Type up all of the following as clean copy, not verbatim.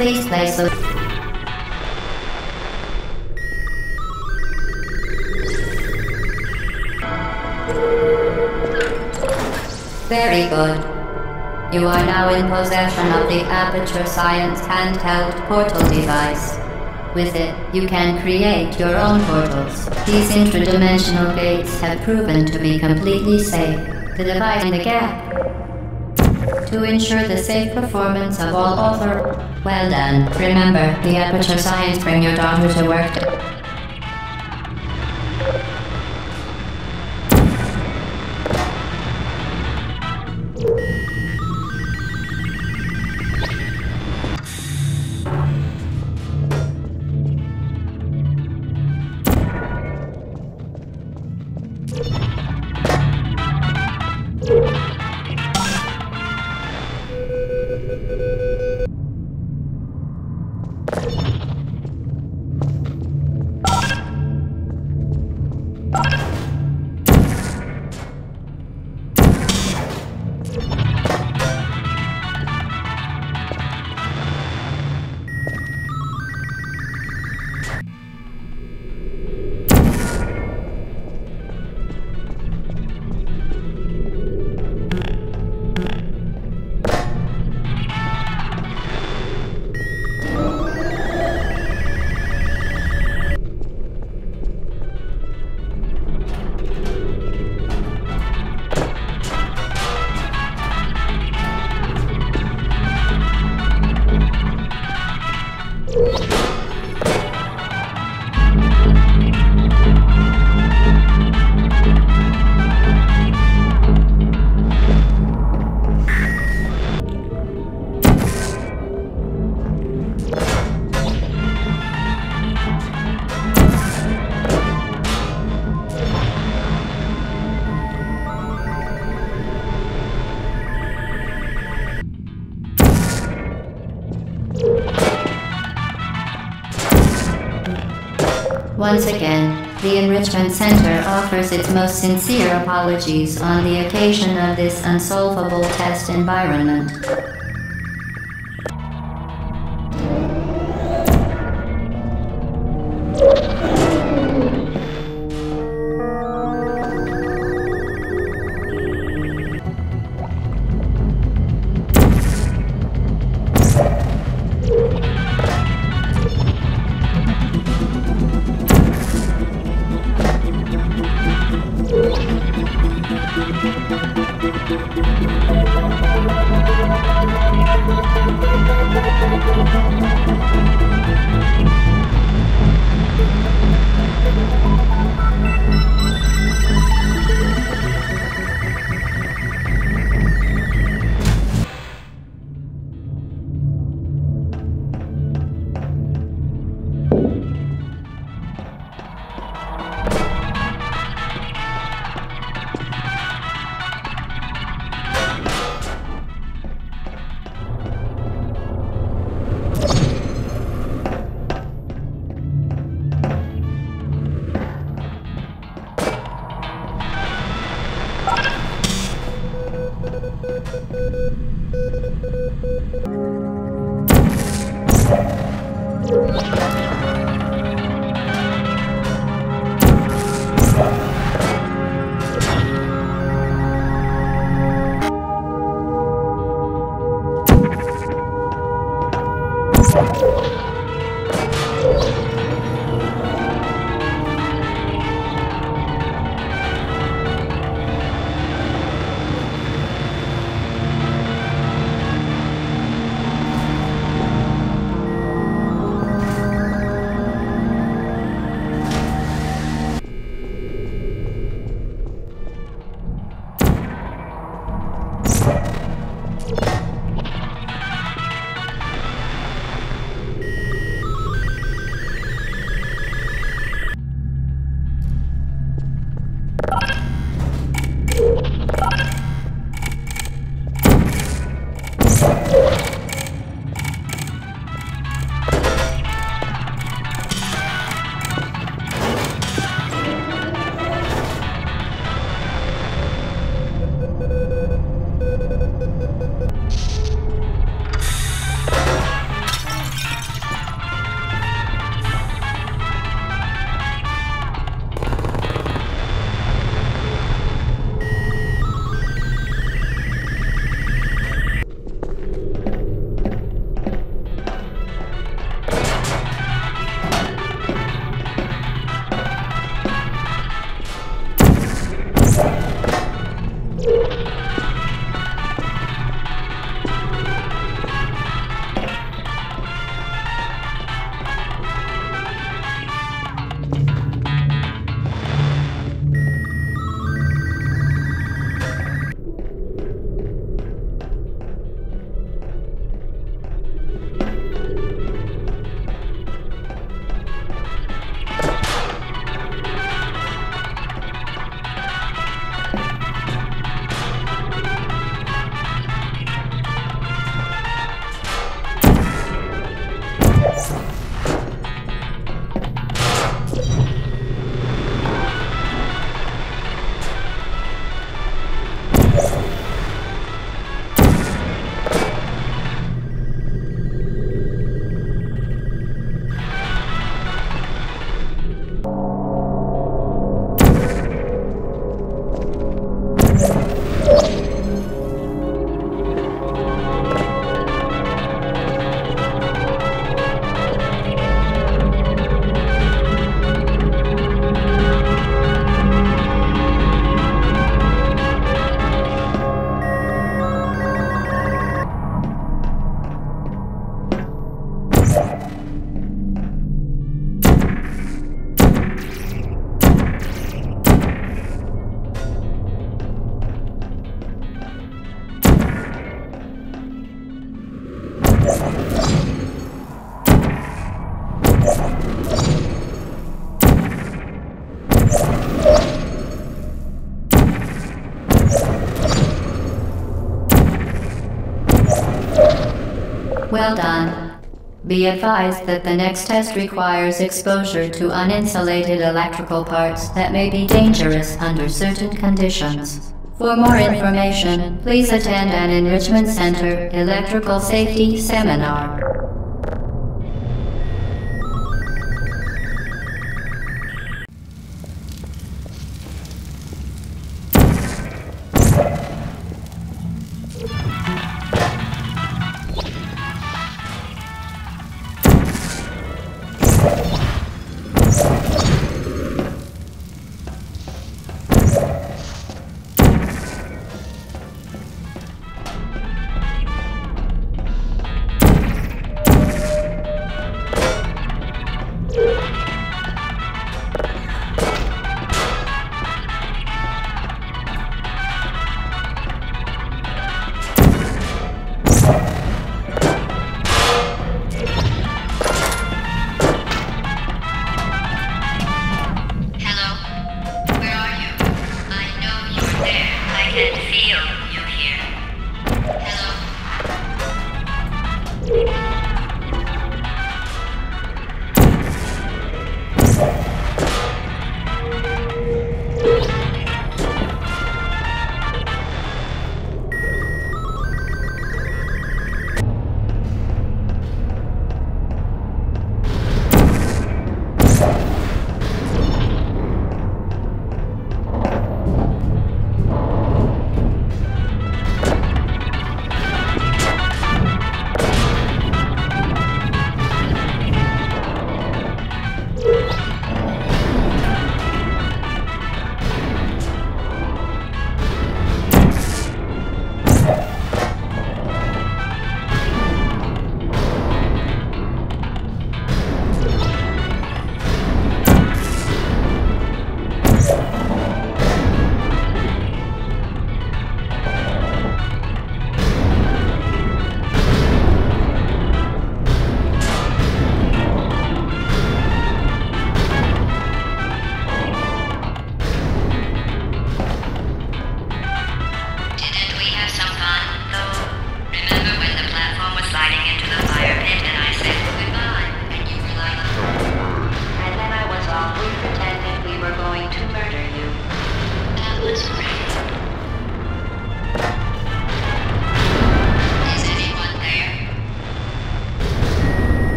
Please place them. Very good. You are now in possession of the Aperture Science handheld portal device. With it, you can create your own portals. These interdimensional gates have proven to be completely safe. The device in the gap to ensure the safe performance of all author. Well done. Remember, the Aperture Science bring your daughter to work. Once again, the Enrichment Center offers its most sincere apologies on the occasion of this unsolvable test environment. Well done. Be advised that the next test requires exposure to uninsulated electrical parts that may be dangerous under certain conditions. For more information, please attend an Enrichment Center Electrical Safety Seminar.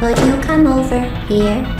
Will you come over here?